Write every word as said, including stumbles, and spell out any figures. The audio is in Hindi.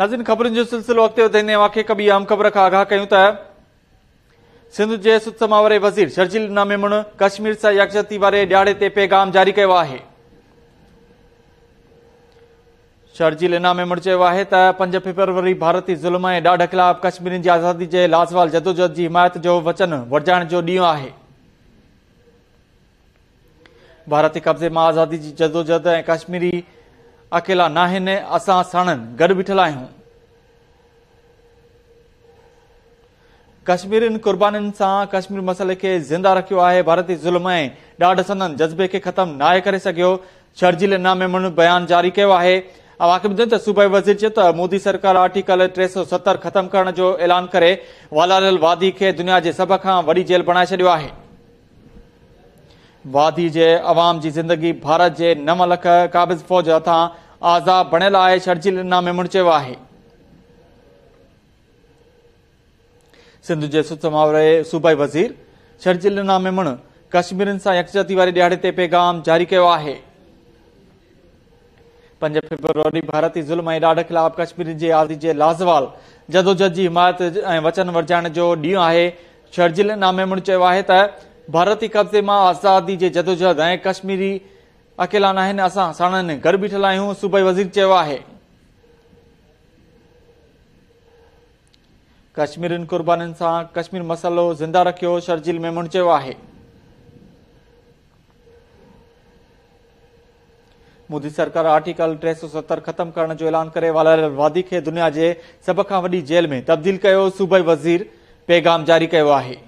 नाज़रीन ख़बरुनि जो सिलसिलो अॻिते वधाईंदे वाक़ई कबी आम ख़बर खां आगाह कयूं त सिंध जे सुतमा वारे वज़ीर शर्जील इनाम मेमण कश्मीर सां यकजहती वारे ॾियारे ते पैगाम जारी कयो आहे। शर्जील इनाम मेमण चयो आहे त पंज फेबरवरी भारतीय ज़ुल्म ऐं ॾाढ ख़िलाफ़ कश्मीरियुनि जी आज़ादी जे लाज़वाल जदोजहद जी हिमायत जो वचन वरजाइण जो ॾींहुं आहे। भारतीय कब्ज़े मां आज़ादी जी जदोजहद ऐं कश्मीरी अकेला न आहिनि, असां साणनि गॾु बीठल आहियूं। कश्मीरियुनि क़ुर्बानीनि सां कश्मीर मसइले खे ज़िंदा रखियो आहे। भारतीय ज़ुल्म ऐं ॾाढ संदन जज़्बे खे ख़त्म नाहे करे सघियो, शर्जील इनाम मेमण बयान जारी कयो आहे। आवाके ॿुधायो त सूबाई वज़ीर चयो त मोदी सरकार आर्टिकल टे सौ सतर ख़त्म करण जो ऐलान करे वालारल वादी खे दुनिया जे सभ खां वॾी जेल बणाए छॾियो आहे। वादी जे अवाम जी ज़िंदगी भारत जे नव लख काबिज़ फ़ौज हथां आज़ाद बणियल आहे, शर्जील इनाम मेमण चयो आहे। सिंध जे सुतमा वारे सूबाई वज़ीर शर्जील इनाम मेमण कश्मीरियुनि सां यकजहती वारे ॾियारे ते पैगाम जारी कयो आहे। पंज फेबरवरी भारतीय ज़ुल्म ऐं ॾाढ ख़िलाफ़ कश्मीरियुनि जी आज़ादी जे लाज़वाल जदोजहद जी हिमायत ऐं वचन वरजाइण जो ॾींहुं आहे। शर्जील इनाम मेमण चयो आहे त भारतीय कब्ज़े मां आज़ादी जे जदोजहद ऐं कश्मीरी अकेला न आहिनि, असां साणनि गॾु बीठल आहियूं, सूबाई वज़ीर चयो आहे। कश्मीरियुनि क़ुर्बानीनि सां कश्मीर मसइलो ज़िंदा रखियो, शर्जील मेमण चयो आहे। मोदी सरकार आर्टिकल टे सौ सतर ख़त्म करण जो ऐलान करे वालारल वादी खे दुनिया जे सभ खां वॾी जेल में तब्दील कयो, सूबाई वज़ीर पैगाम जारी कयो आहे।